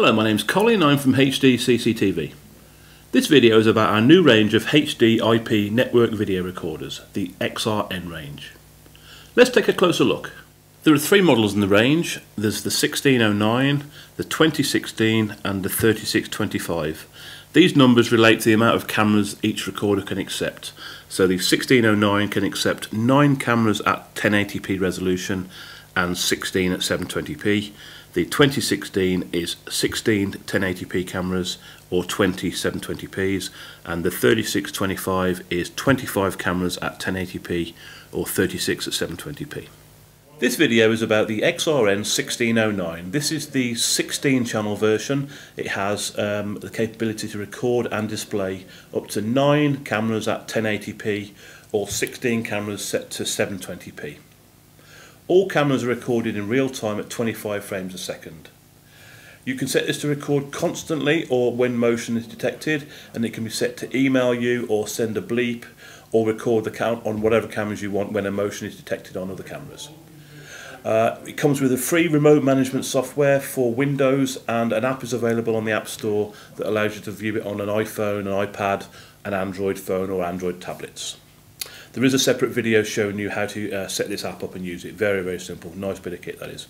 Hello, my name's Colin, I'm from HD CCTV. This video is about our new range of HD IP network video recorders, the XRN range. Let's take a closer look. There are three models in the range. There's the 1609, the 2016 and the 3625. These numbers relate to the amount of cameras each recorder can accept. So the 1609 can accept 9 cameras at 1080p resolution and 16 at 720p. The 2016 is 16 1080p cameras or 20 720p's, and the 3625 is 25 cameras at 1080p or 36 at 720p. This video is about the XRN1609. This is the 16 channel version. It has the capability to record and display up to 9 cameras at 1080p or 16 cameras set to 720p. All cameras are recorded in real time at 25 frames a second. You can set this to record constantly or when motion is detected, and it can be set to email you or send a bleep or record the count on whatever cameras you want when a motion is detected on other cameras. It comes with a free remote management software for Windows, and an app is available on the App Store that allows you to view it on an iPhone, an iPad, an Android phone or Android tablets. There is a separate video showing you how to set this app up and use it. Very, very simple. Nice bit of kit, that is.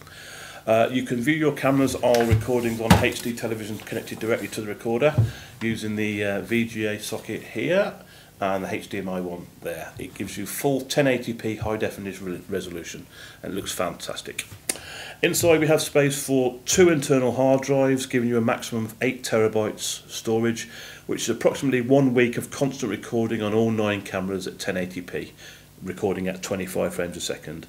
You can view your cameras or recordings on HD television connected directly to the recorder using the VGA socket here and the HDMI one there. It gives you full 1080p high definition resolution and it looks fantastic. Inside we have space for 2 internal hard drives, giving you a maximum of 8 terabytes storage, which is approximately 1 week of constant recording on all 9 cameras at 1080p, recording at 25 frames a second.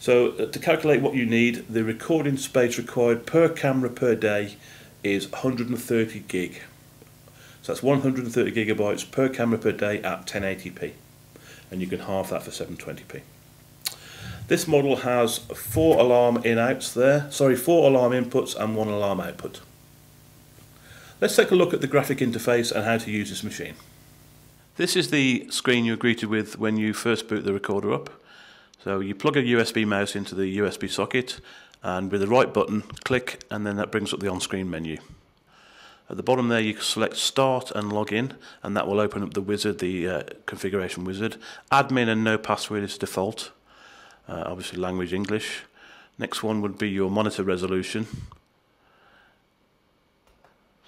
So to calculate what you need, the recording space required per camera per day is 130 gig. So that's 130 gigabytes per camera per day at 1080p, and you can halve that for 720p. This model has 4 alarm in-outs there, sorry, 4 alarm inputs and 1 alarm output. Let's take a look at the graphic interface and how to use this machine. This is the screen you're greeted with when you first boot the recorder up. So you plug a USB mouse into the USB socket, and with the right button, click, and then that brings up the on-screen menu. At the bottom there you can select Start and Login, and that will open up the wizard, the configuration wizard. Admin and no password is default. Obviously language English. Next one would be your monitor resolution.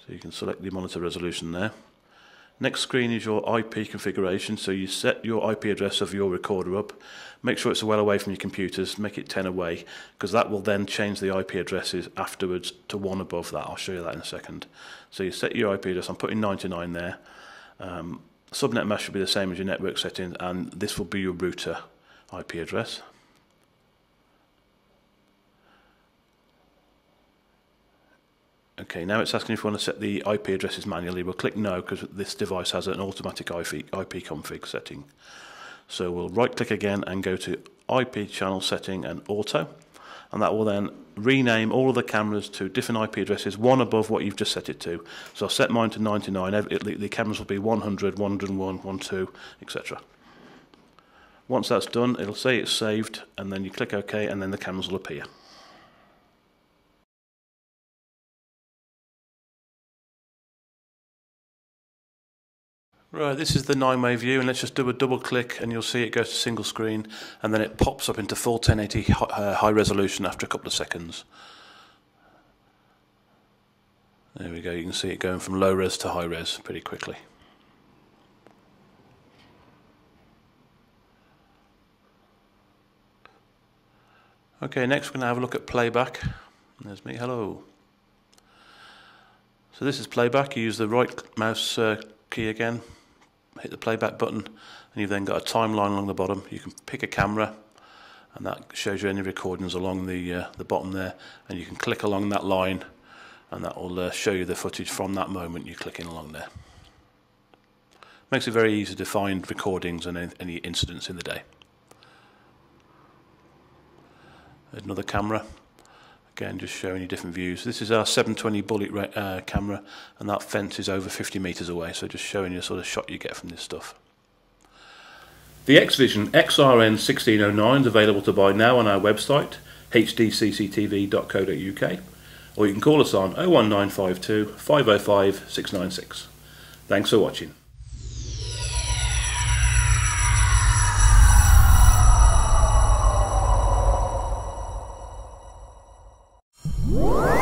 So you can select the monitor resolution there. Next screen is your IP configuration, so you set your IP address of your recorder up. Make sure it's well away from your computers, make it 10 away, because that will then change the IP addresses afterwards to one above that. I'll show you that in a second. So you set your IP address, I'm putting 99 there. Subnet mask should be the same as your network settings, and this will be your router IP address. Okay, now it's asking if you want to set the IP addresses manually. We'll click no because this device has an automatic IP config setting. So we'll right click again and go to IP channel setting and auto, and that will then rename all of the cameras to different IP addresses, one above what you've just set it to. So I'll set mine to 99, the cameras will be 100, 101, 12, etc. Once that's done, it'll say it's saved, and then you click OK, and then the cameras will appear. Right, this is the 9-way view, and let's just do a double click, and you'll see it goes to single screen, and then it pops up into full 1080 high resolution after a couple of seconds. There we go, you can see it going from low res to high res pretty quickly. Okay, next we're going to have a look at playback. There's me, hello. So this is playback. You use the right mouse key again, hit the playback button, and you've then got a timeline along the bottom. You can pick a camera, and that shows you any recordings along the bottom there, and you can click along that line, and that will show you the footage from that moment you're clicking along there. Makes it very easy to find recordings and any incidents in the day. Another camera, again just showing you different views. This is our 720 bullet camera, and that fence is over 50 meters away, so just showing you the sort of shot you get from this stuff. The X-Vision XRN1609 is available to buy now on our website, hdcctv.co.uk, or you can call us on 01952 505 696. Thanks for watching. What?